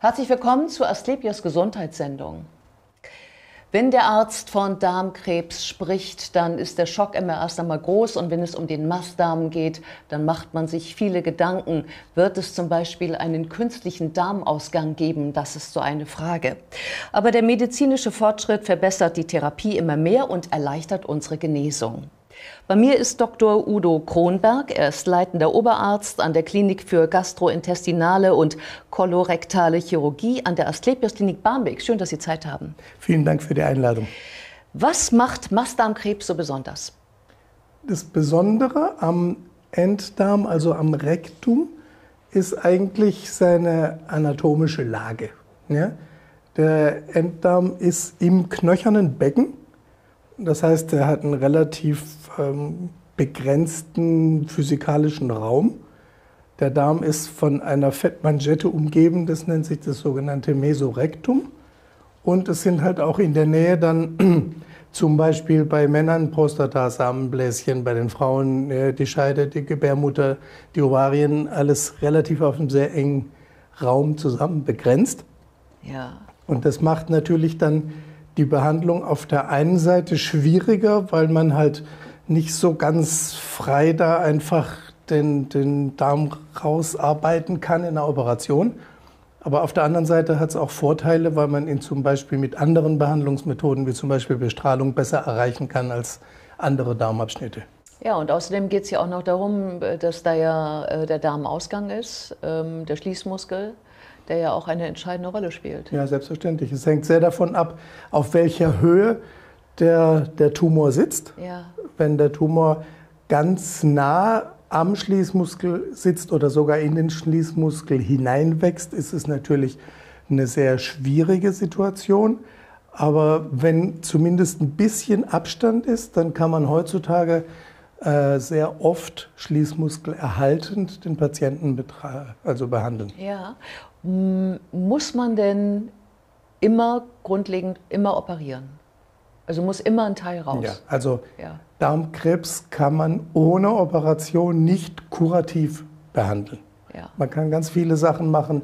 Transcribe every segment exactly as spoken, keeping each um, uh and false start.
Herzlich willkommen zur Asklepios Gesundheitssendung. Wenn der Arzt von Darmkrebs spricht, dann ist der Schock immer erst einmal groß, und wenn es um den Mastdarm geht, dann macht man sich viele Gedanken. Wird es zum Beispiel einen künstlichen Darmausgang geben? Das ist so eine Frage. Aber der medizinische Fortschritt verbessert die Therapie immer mehr und erleichtert unsere Genesung. Bei mir ist Doktor Udo Kronberg. Er ist leitender Oberarzt an der Klinik für gastrointestinale und kolorektale Chirurgie an der Asklepios Klinik Barmbek. Schön, dass Sie Zeit haben. Vielen Dank für die Einladung. Was macht Mastdarmkrebs so besonders? Das Besondere am Enddarm, also am Rektum, ist eigentlich seine anatomische Lage. Ja? Der Enddarm ist im knöchernen Becken. Das heißt, er hat einen relativ ähm, begrenzten physikalischen Raum. Der Darm ist von einer Fettmanschette umgeben, das nennt sich das sogenannte Mesorektum. Und es sind halt auch in der Nähe dann zum Beispiel bei Männern Prostata-Samenbläschen, bei den Frauen äh, die Scheide, die Gebärmutter, die Ovarien, alles relativ auf einem sehr engen Raum zusammen begrenzt. Ja. Und das macht natürlich dann die Behandlung auf der einen Seite schwieriger, weil man halt nicht so ganz frei da einfach den, den Darm rausarbeiten kann in einer Operation. Aber auf der anderen Seite hat es auch Vorteile, weil man ihn zum Beispiel mit anderen Behandlungsmethoden, wie zum Beispiel Bestrahlung, besser erreichen kann als andere Darmabschnitte. Ja, und außerdem geht es ja auch noch darum, dass da ja der Darmausgang ist, der Schließmuskel, der ja auch eine entscheidende Rolle spielt. Ja, selbstverständlich. Es hängt sehr davon ab, auf welcher Höhe der, der Tumor sitzt. Ja. Wenn der Tumor ganz nah am Schließmuskel sitzt oder sogar in den Schließmuskel hineinwächst, ist es natürlich eine sehr schwierige Situation. Aber wenn zumindest ein bisschen Abstand ist, dann kann man heutzutage äh, sehr oft schließmuskelerhaltend den Patienten also behandeln. Ja. Muss man denn immer grundlegend immer operieren? Also muss immer ein Teil raus? Ja, also ja. Darmkrebs kann man ohne Operation nicht kurativ behandeln. Ja. Man kann ganz viele Sachen machen,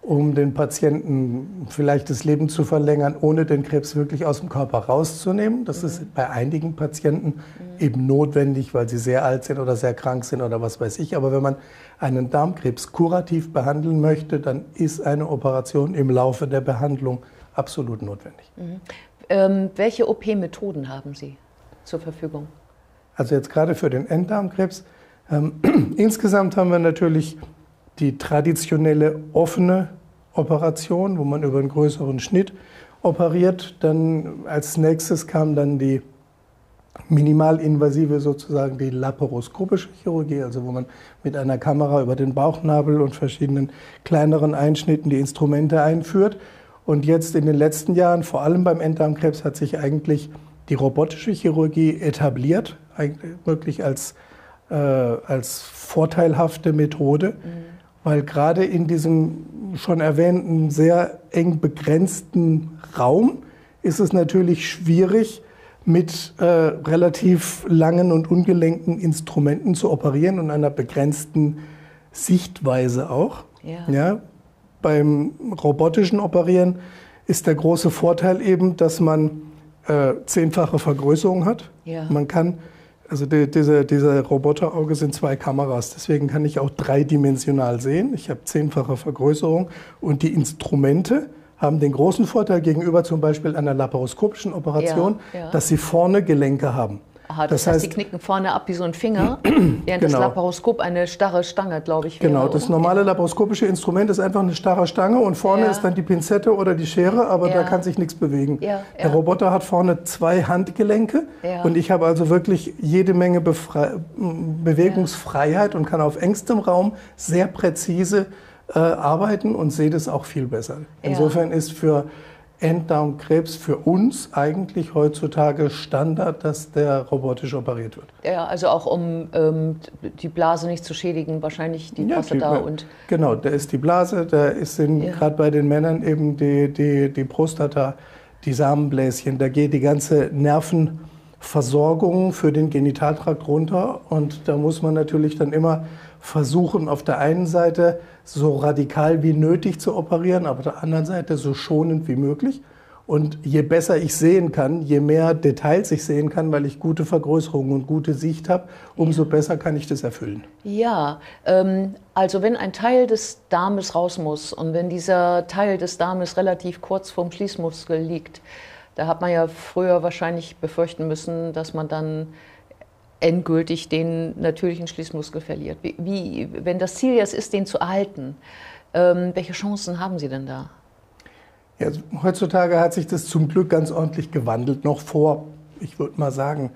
um den Patienten vielleicht das Leben zu verlängern, ohne den Krebs wirklich aus dem Körper rauszunehmen. Das mhm. ist bei einigen Patienten mhm. eben notwendig, weil sie sehr alt sind oder sehr krank sind oder was weiß ich. Aber wenn man einen Darmkrebs kurativ behandeln möchte, dann ist eine Operation im Laufe der Behandlung absolut notwendig. Mhm. Ähm, welche O P-Methoden haben Sie zur Verfügung? Also jetzt gerade für den Enddarmkrebs. Ähm, insgesamt haben wir natürlich die traditionelle offene Operation, wo man über einen größeren Schnitt operiert. Dann als nächstes kam dann die minimalinvasive, sozusagen die laparoskopische Chirurgie, also wo man mit einer Kamera über den Bauchnabel und verschiedenen kleineren Einschnitten die Instrumente einführt. Und jetzt in den letzten Jahren, vor allem beim Enddarmkrebs, hat sich eigentlich die robotische Chirurgie etabliert, eigentlich wirklich als, äh, als vorteilhafte Methode. Mhm. Weil gerade in diesem schon erwähnten, sehr eng begrenzten Raum ist es natürlich schwierig, mit äh, relativ langen und ungelenkten Instrumenten zu operieren und einer begrenzten Sichtweise auch. Ja. Ja, beim robotischen Operieren ist der große Vorteil eben, dass man äh, zehnfache Vergrößerung hat. Ja. Man kann Also die, diese, diese Roboterauge sind zwei Kameras, deswegen kann ich auch dreidimensional sehen. Ich habe zehnfache Vergrößerung und die Instrumente haben den großen Vorteil gegenüber zum Beispiel einer laparoskopischen Operation, ja, ja. dass sie vorne Gelenke haben. Aha, das, das heißt, heißt, die knicken vorne ab wie so ein Finger, während genau. das Laparoskop eine starre Stange, glaube ich, wäre. Genau, das normale laparoskopische Instrument ist einfach eine starre Stange und vorne ja. ist dann die Pinzette oder die Schere, aber ja. da kann sich nichts bewegen. Ja, ja. Der Roboter hat vorne zwei Handgelenke ja. und ich habe also wirklich jede Menge Befrei- Bewegungsfreiheit ja. und kann auf engstem Raum sehr präzise äh, arbeiten und sehe das auch viel besser. Insofern ja. ist für Enddarmkrebs für uns eigentlich heutzutage Standard, dass der robotisch operiert wird. Ja, also auch um ähm, die Blase nicht zu schädigen, wahrscheinlich die Prostata ja, die, und... Genau, da ist die Blase, da ist ja. gerade bei den Männern eben die, die, die Prostata, die Samenbläschen, da geht die ganze Nervenversorgung für den Genitaltrakt runter und da muss man natürlich dann immer versuchen, auf der einen Seite so radikal wie nötig zu operieren, aber auf der anderen Seite so schonend wie möglich. Und je besser ich sehen kann, je mehr Details ich sehen kann, weil ich gute Vergrößerungen und gute Sicht habe, umso besser kann ich das erfüllen. Ja, ähm, also wenn ein Teil des Darmes raus muss und wenn dieser Teil des Darmes relativ kurz vorm Schließmuskel liegt, da hat man ja früher wahrscheinlich befürchten müssen, dass man dann endgültig den natürlichen Schließmuskel verliert. Wie, wie, wenn das Ziel jetzt ist, den zu erhalten, ähm, welche Chancen haben Sie denn da? Ja, heutzutage hat sich das zum Glück ganz ordentlich gewandelt. Noch vor, ich würde mal sagen,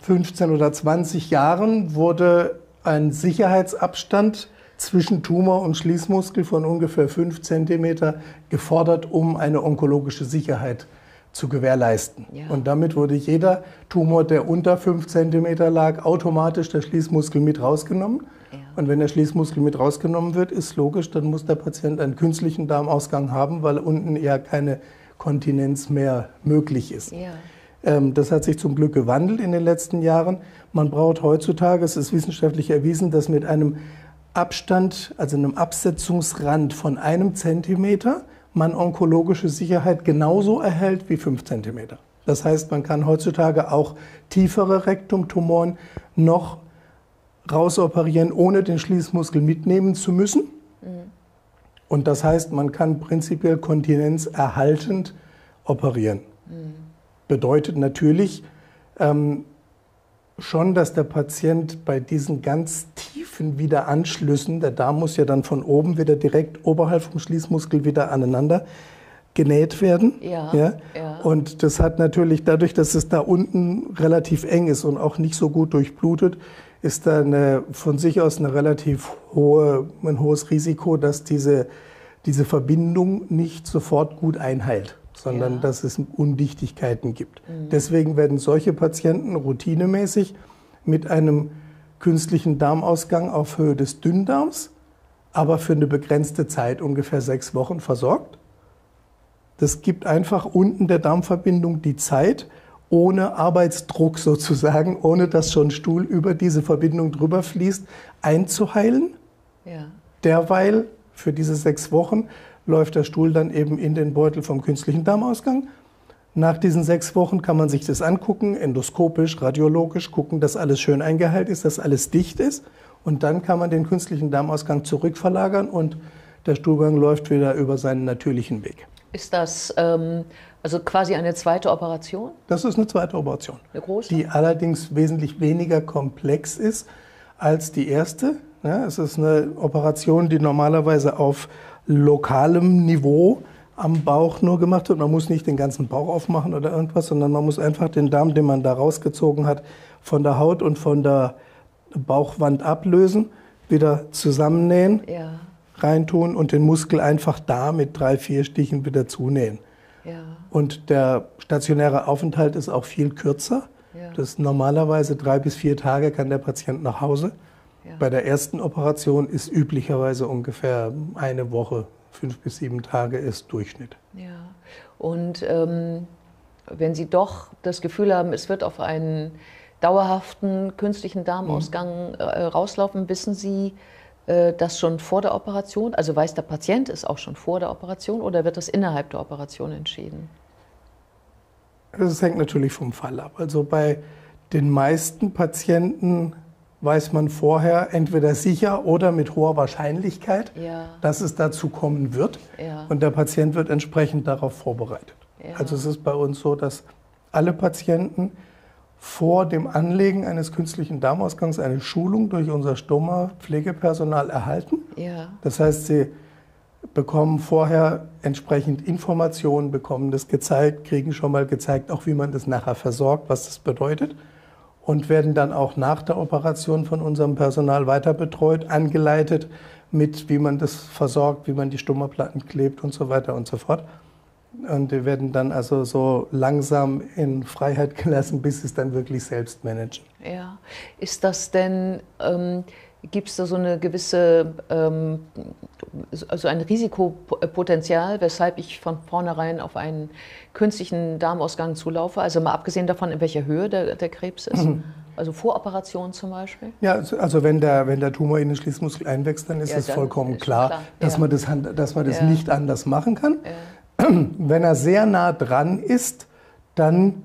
fünfzehn oder zwanzig Jahren wurde ein Sicherheitsabstand zwischen Tumor und Schließmuskel von ungefähr fünf Zentimeter gefordert, um eine onkologische Sicherheit zu gewährleisten. Ja. Und damit wurde jeder Tumor, der unter fünf Zentimeter lag, automatisch der Schließmuskel mit rausgenommen. Ja. Und wenn der Schließmuskel mit rausgenommen wird, ist logisch, dann muss der Patient einen künstlichen Darmausgang haben, weil unten eher keine Kontinenz mehr möglich ist. Ja. Ähm, das hat sich zum Glück gewandelt in den letzten Jahren. Man braucht heutzutage, es ist wissenschaftlich erwiesen, dass mit einem Abstand, also einem Absetzungsrand von einem Zentimeter, man onkologische Sicherheit genauso erhält wie fünf Zentimeter. Das heißt, man kann heutzutage auch tiefere Rektumtumoren noch rausoperieren, ohne den Schließmuskel mitnehmen zu müssen. Mhm. Und das heißt, man kann prinzipiell kontinenzerhaltend operieren. Mhm. Bedeutet natürlich ähm, schon, dass der Patient bei diesen ganz tiefen Wiederanschlüssen, der Darm muss ja dann von oben wieder direkt oberhalb vom Schließmuskel wieder aneinander genäht werden. Ja, ja. Ja. Und das hat natürlich dadurch, dass es da unten relativ eng ist und auch nicht so gut durchblutet, ist da eine, von sich aus eine relativ hohe, ein hohes Risiko, dass diese, diese Verbindung nicht sofort gut einheilt, sondern ja, dass es Undichtigkeiten gibt. Mhm. Deswegen werden solche Patienten routinemäßig mit einem künstlichen Darmausgang auf Höhe des Dünndarms, aber für eine begrenzte Zeit, ungefähr sechs Wochen, versorgt. Das gibt einfach unten der Darmverbindung die Zeit, ohne Arbeitsdruck sozusagen, ohne dass schon Stuhl über diese Verbindung drüber fließt, einzuheilen. Ja. Derweil für diese sechs Wochen läuft der Stuhl dann eben in den Beutel vom künstlichen Darmausgang. Nach diesen sechs Wochen kann man sich das angucken, endoskopisch, radiologisch, gucken, dass alles schön eingeheilt ist, dass alles dicht ist. Und dann kann man den künstlichen Darmausgang zurückverlagern und der Stuhlgang läuft wieder über seinen natürlichen Weg. Ist das ähm, also quasi eine zweite Operation? Das ist eine zweite Operation. Eine große? Die allerdings wesentlich weniger komplex ist als die erste. Ja, es ist eine Operation, die normalerweise auf lokalem Niveau am Bauch nur gemacht wird. Man muss nicht den ganzen Bauch aufmachen oder irgendwas, sondern man muss einfach den Darm, den man da rausgezogen hat, von der Haut und von der Bauchwand ablösen, wieder zusammennähen. Ja. Reintun und den Muskel einfach da mit drei, vier Stichen wieder zunähen. Ja. Und der stationäre Aufenthalt ist auch viel kürzer. Ja. Das ist normalerweise drei bis vier Tage kann der Patient nach Hause. Ja. Bei der ersten Operation ist üblicherweise ungefähr eine Woche, fünf bis sieben Tage ist Durchschnitt. Ja. Und ähm, wenn Sie doch das Gefühl haben, es wird auf einen dauerhaften künstlichen Darmausgang mhm. äh, rauslaufen, wissen Sie, das schon vor der Operation, also weiß der Patient es auch schon vor der Operation oder wird das innerhalb der Operation entschieden? Das hängt natürlich vom Fall ab. Also bei den meisten Patienten weiß man vorher entweder sicher oder mit hoher Wahrscheinlichkeit, ja, dass es dazu kommen wird. Ja. Und der Patient wird entsprechend darauf vorbereitet. Ja. Also es ist bei uns so, dass alle Patienten vor dem Anlegen eines künstlichen Darmausgangs eine Schulung durch unser Stoma Pflegepersonal erhalten. Ja. Das heißt, sie bekommen vorher entsprechend Informationen, bekommen das gezeigt, kriegen schon mal gezeigt, auch wie man das nachher versorgt, was das bedeutet und werden dann auch nach der Operation von unserem Personal weiter betreut, angeleitet mit, wie man das versorgt, wie man die Stomaplatten klebt und so weiter und so fort. Und wir werden dann also so langsam in Freiheit gelassen, bis sie es dann wirklich selbst managen. Ja. Ist das denn, ähm, gibt es da so eine gewisse, ähm, also ein Risikopotenzial, weshalb ich von vornherein auf einen künstlichen Darmausgang zulaufe? Also mal abgesehen davon, in welcher Höhe der, der Krebs ist? Also vor Operation zum Beispiel? Ja, also wenn der, wenn der Tumor in den Schließmuskel einwächst, dann ist ja, es dann vollkommen ist klar, klar. Dass, ja. man das, dass man das ja. nicht anders machen kann. Ja. Wenn er sehr nah dran ist, dann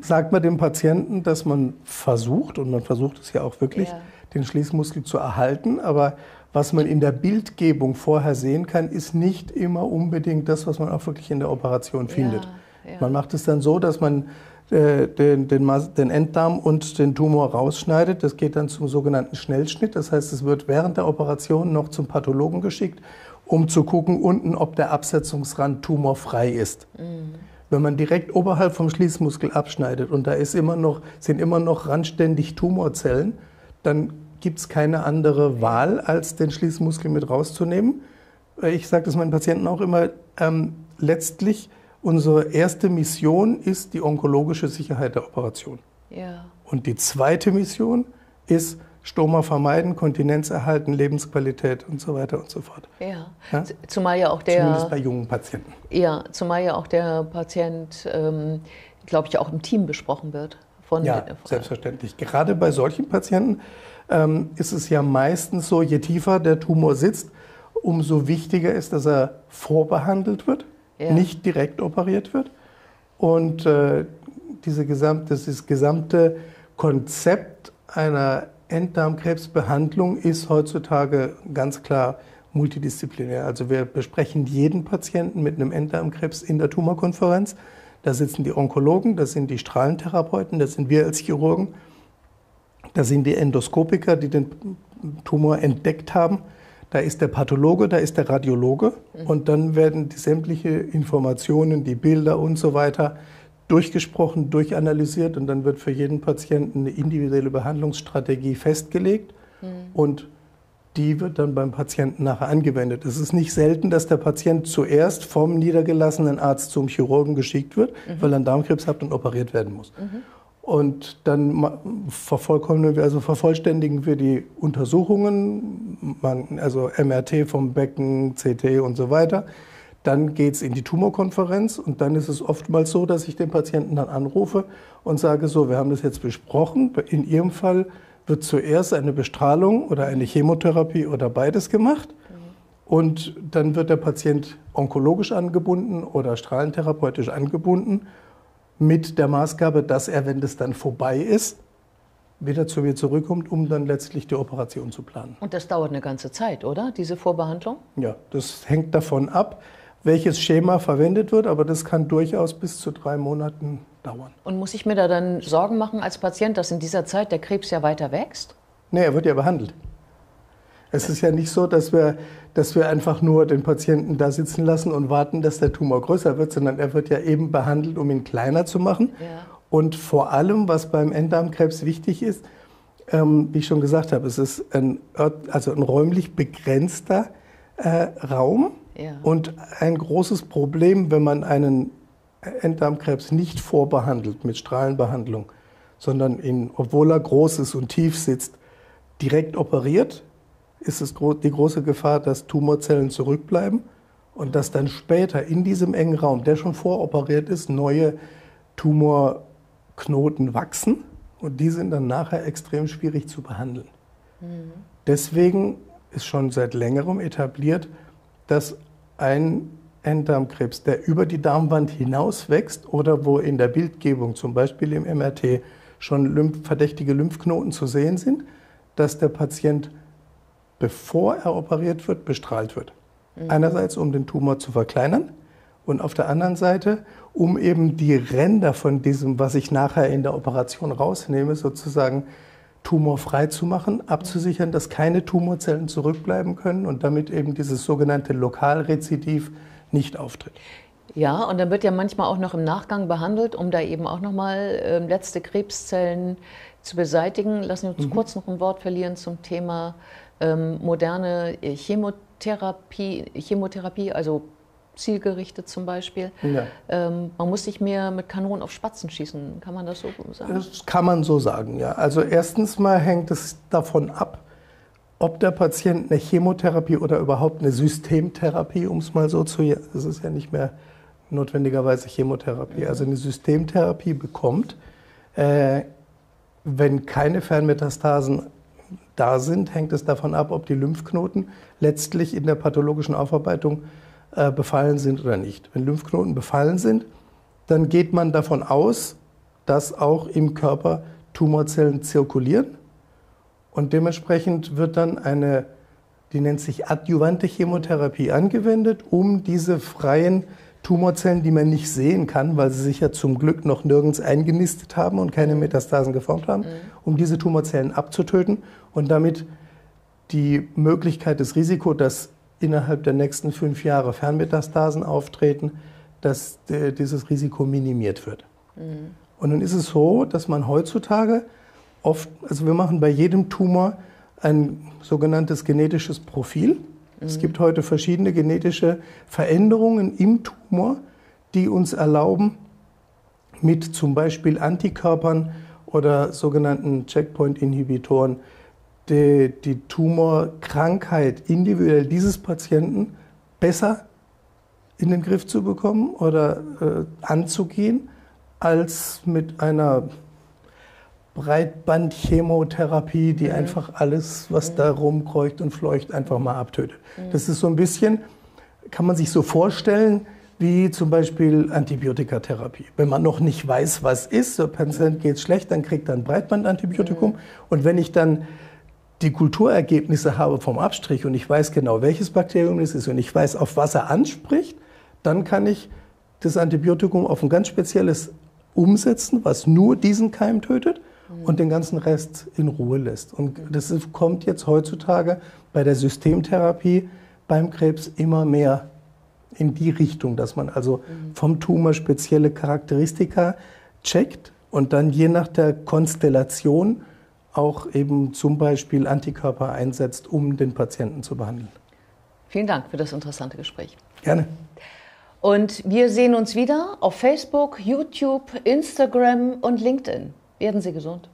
sagt man dem Patienten, dass man versucht, und man versucht es ja auch wirklich, ja. den Schließmuskel zu erhalten, aber was man in der Bildgebung vorher sehen kann, ist nicht immer unbedingt das, was man auch wirklich in der Operation findet. Ja, ja. Man macht es dann so, dass man äh, den, den, den Enddarm und den Tumor rausschneidet. Das geht dann zum sogenannten Schnellschnitt. Das heißt, es wird während der Operation noch zum Pathologen geschickt, um zu gucken unten, ob der Absetzungsrand tumorfrei ist. Mhm. Wenn man direkt oberhalb vom Schließmuskel abschneidet und da ist immer noch, sind immer noch randständig Tumorzellen, dann gibt es keine andere Wahl, als den Schließmuskel mit rauszunehmen. Ich sage das meinen Patienten auch immer, ähm, letztlich unsere erste Mission ist die onkologische Sicherheit der Operation. Ja. Und die zweite Mission ist Stoma vermeiden, Kontinenz erhalten, Lebensqualität und so weiter und so fort. Ja. Ja? Zumal ja auch der, Zumindest bei jungen Patienten. Ja, zumal ja auch der Patient, ähm, glaube ich, auch im Team besprochen wird. Von ja, den, von selbstverständlich. Gerade bei solchen Patienten ähm, ist es ja meistens so, je tiefer der Tumor sitzt, umso wichtiger ist, dass er vorbehandelt wird, ja. nicht direkt operiert wird. Und äh, diese gesamte, das gesamte Konzept einer Enddarmkrebsbehandlung ist heutzutage ganz klar multidisziplinär. Also wir besprechen jeden Patienten mit einem Enddarmkrebs in der Tumorkonferenz. Da sitzen die Onkologen, das sind die Strahlentherapeuten, das sind wir als Chirurgen, da sind die Endoskopiker, die den Tumor entdeckt haben, da ist der Pathologe, da ist der Radiologe und dann werden die sämtliche Informationen, die Bilder und so weiter durchgesprochen, durchanalysiert und dann wird für jeden Patienten eine individuelle Behandlungsstrategie festgelegt und die wird dann beim Patienten nachher angewendet. Es ist nicht selten, dass der Patient zuerst vom niedergelassenen Arzt zum Chirurgen geschickt wird, mhm. weil er einen Darmkrebs hat und operiert werden muss. Mhm. Und dann vervollkommnen wir, also vervollständigen wir die Untersuchungen, man, also M R T vom Becken, C T und so weiter. Dann geht es in die Tumorkonferenz und dann ist es oftmals so, dass ich den Patienten dann anrufe und sage so, wir haben das jetzt besprochen, in Ihrem Fall wird zuerst eine Bestrahlung oder eine Chemotherapie oder beides gemacht und dann wird der Patient onkologisch angebunden oder strahlentherapeutisch angebunden mit der Maßgabe, dass er, wenn das dann vorbei ist, wieder zu mir zurückkommt, um dann letztlich die Operation zu planen. Und das dauert eine ganze Zeit, oder? Diese Vorbehandlung? Ja, das hängt davon ab, welches Schema verwendet wird, aber das kann durchaus bis zu drei Monaten dauern. Und muss ich mir da dann Sorgen machen als Patient, dass in dieser Zeit der Krebs ja weiter wächst? Nee, er wird ja behandelt. Es ist ja nicht so, dass wir, dass wir einfach nur den Patienten da sitzen lassen und warten, dass der Tumor größer wird, sondern er wird ja eben behandelt, um ihn kleiner zu machen. Ja. Und vor allem, was beim Enddarmkrebs wichtig ist, ähm, wie ich schon gesagt habe, es ist ein, also ein räumlich begrenzter äh, Raum. Ja. Und ein großes Problem, wenn man einen Enddarmkrebs nicht vorbehandelt mit Strahlenbehandlung, sondern ihn, obwohl er groß ist und tief sitzt, direkt operiert, ist es die große Gefahr, dass Tumorzellen zurückbleiben und dass dann später in diesem engen Raum, der schon voroperiert ist, neue Tumorknoten wachsen und die sind dann nachher extrem schwierig zu behandeln. Mhm. Deswegen ist schon seit längerem etabliert, dass ein Enddarmkrebs, der über die Darmwand hinaus wächst oder wo in der Bildgebung, zum Beispiel im M R T, schon lymph- verdächtige Lymphknoten zu sehen sind, dass der Patient, bevor er operiert wird, bestrahlt wird. Mhm. Einerseits, um den Tumor zu verkleinern und auf der anderen Seite, um eben die Ränder von diesem, was ich nachher in der Operation rausnehme, sozusagen tumorfrei zu machen, abzusichern, dass keine Tumorzellen zurückbleiben können und damit eben dieses sogenannte Lokalrezidiv nicht auftritt. Ja, und dann wird ja manchmal auch noch im Nachgang behandelt, um da eben auch nochmal äh, letzte Krebszellen zu beseitigen. Lassen wir uns mhm. kurz noch ein Wort verlieren zum Thema ähm, moderne Chemotherapie, Chemotherapie, also zielgerichtet zum Beispiel. Ja. Ähm, man muss nicht mehr mit Kanonen auf Spatzen schießen. Kann man das so sagen? Das kann man so sagen, ja. Also erstens mal hängt es davon ab, ob der Patient eine Chemotherapie oder überhaupt eine Systemtherapie, um es mal so zu... Das ist ja nicht mehr notwendigerweise Chemotherapie. Mhm. Also eine Systemtherapie bekommt, äh, Wenn keine Fernmetastasen da sind, hängt es davon ab, ob die Lymphknoten letztlich in der pathologischen Aufarbeitung äh, befallen sind oder nicht. Wenn Lymphknoten befallen sind, dann geht man davon aus, dass auch im Körper Tumorzellen zirkulieren und dementsprechend wird dann eine, die nennt sich adjuvante Chemotherapie, angewendet, um diese freien Tumorzellen, die man nicht sehen kann, weil sie sich ja zum Glück noch nirgends eingenistet haben und keine Metastasen geformt haben, mhm. um diese Tumorzellen abzutöten und damit die Möglichkeit, das Risiko, dass innerhalb der nächsten fünf Jahre Fernmetastasen auftreten, dass äh, dieses Risiko minimiert wird. Mhm. Und nun ist es so, dass man heutzutage oft, also wir machen bei jedem Tumor ein sogenanntes genetisches Profil. Mhm. Es gibt heute verschiedene genetische Veränderungen im Tumor, die uns erlauben, mit zum Beispiel Antikörpern oder sogenannten Checkpoint-Inhibitoren die, die Tumorkrankheit individuell dieses Patienten besser in den Griff zu bekommen oder äh, anzugehen, als mit einer Breitbandchemotherapie, die mhm. einfach alles, was mhm. da rumkreucht und fleucht, einfach mal abtötet. Mhm. Das ist so ein bisschen, kann man sich so vorstellen, wie zum Beispiel Antibiotikatherapie. Wenn man noch nicht weiß, was ist, der Patient geht schlecht, dann kriegt er ein Breitbandantibiotikum. Mhm. Und wenn ich dann die Kulturergebnisse habe vom Abstrich und ich weiß genau, welches Bakterium das ist und ich weiß, auf was er anspricht, dann kann ich das Antibiotikum auf ein ganz spezielles umsetzen, was nur diesen Keim tötet mhm. und den ganzen Rest in Ruhe lässt. Und das kommt jetzt heutzutage bei der Systemtherapie beim Krebs immer mehr in die Richtung, dass man also mhm. vom Tumor spezielle Charakteristika checkt und dann je nach der Konstellation auch eben zum Beispiel Antikörper einsetzt, um den Patienten zu behandeln. Vielen Dank für das interessante Gespräch. Gerne. Und wir sehen uns wieder auf Facebook, YouTube, Instagram und LinkedIn. Werden Sie gesund.